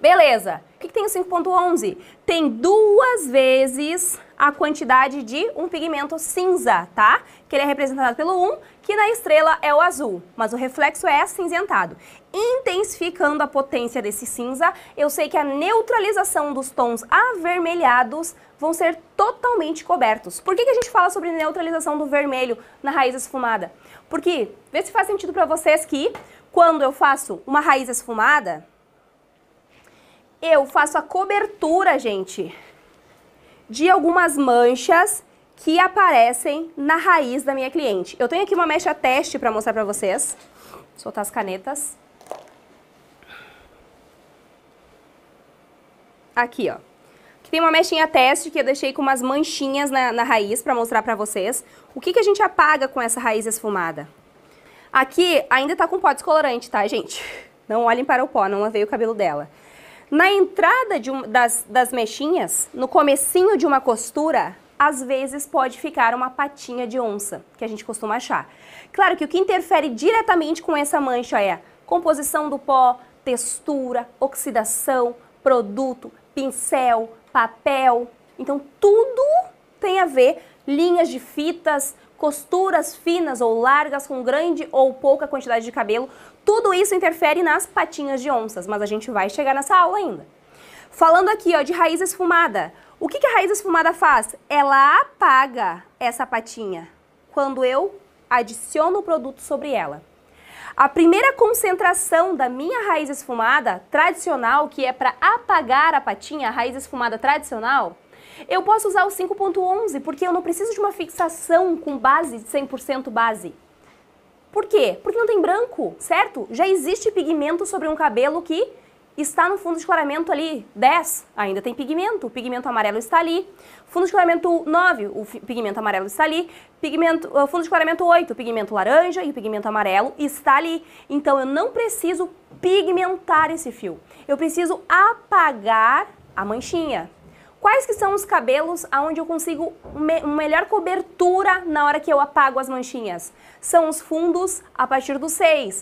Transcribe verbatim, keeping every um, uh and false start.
Beleza. O que, que tem o cinco ponto onze? Tem duas vezes a quantidade de um pigmento cinza, tá? Que ele é representado pelo um, que na estrela é o azul, mas o reflexo é acinzentado. Intensificando a potência desse cinza, eu sei que a neutralização dos tons avermelhados vão ser totalmente cobertos. Por que, que a gente fala sobre neutralização do vermelho na raiz esfumada? Porque, vê se faz sentido pra vocês que quando eu faço uma raiz esfumada, eu faço a cobertura, gente, de algumas manchas que aparecem na raiz da minha cliente. Eu tenho aqui uma mecha teste para mostrar para vocês. Vou soltar as canetas. Aqui, ó. Aqui tem uma mechinha teste que eu deixei com umas manchinhas na, na raiz para mostrar para vocês. O que, que a gente apaga com essa raiz esfumada? Aqui ainda tá com pó descolorante, tá, gente? Não olhem para o pó, não lavei o cabelo dela. Na entrada de um, das, das mechinhas, no comecinho de uma costura, às vezes pode ficar uma patinha de onça, que a gente costuma achar. Claro que o que interfere diretamente com essa mancha é composição do pó, textura, oxidação, produto, pincel, papel. Então tudo tem a ver, linhas de fitas, costuras finas ou largas, com grande ou pouca quantidade de cabelo, tudo isso interfere nas patinhas de onças, mas a gente vai chegar nessa aula ainda. Falando aqui, ó, de raiz esfumada, o que que a raiz esfumada faz? Ela apaga essa patinha quando eu adiciono o produto sobre ela. A primeira concentração da minha raiz esfumada tradicional, que é para apagar a patinha, a raiz esfumada tradicional, eu posso usar o cinco ponto onze porque eu não preciso de uma fixação com base de cem por cento base. Por quê? Porque não tem branco, certo? Já existe pigmento sobre um cabelo que está no fundo de clareamento ali dez, ainda tem pigmento, o pigmento amarelo está ali. Fundo de clareamento nove, o pigmento amarelo está ali. Pigmento, uh, fundo de clareamento oito, o pigmento laranja e o pigmento amarelo está ali. Então eu não preciso pigmentar esse fio, eu preciso apagar a manchinha. Quais que são os cabelos onde eu consigo uma melhor cobertura na hora que eu apago as manchinhas? São os fundos a partir do seis,